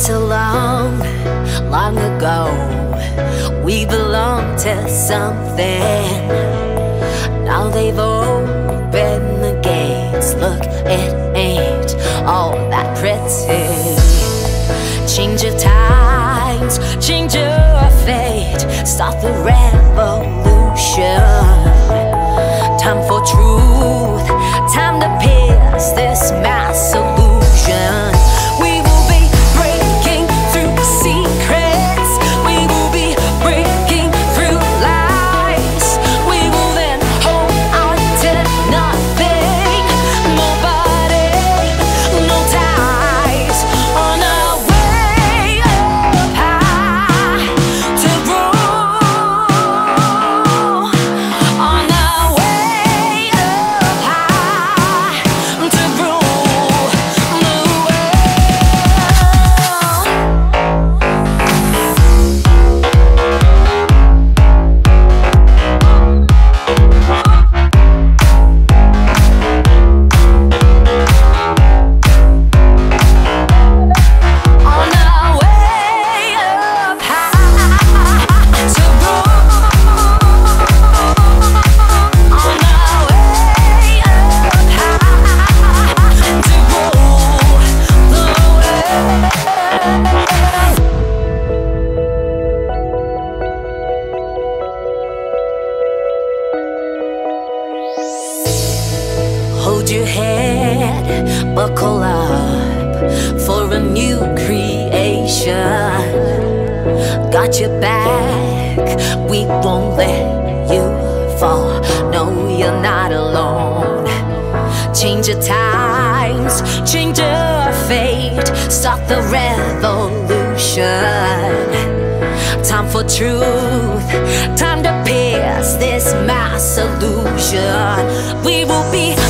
so long, long ago. We belong to something. Now they've opened the gates. Look, it ain't all that pretty. Change of times, change of fate. Start the revolution. Time for truth, time to pierce this mass illusion. Hold your head, buckle up for a new creation. Got your back, we won't let you fall. No, you're not alone. Change your times, change your fate. Start the revolution. Time for truth, time to pierce this mass illusion. We will be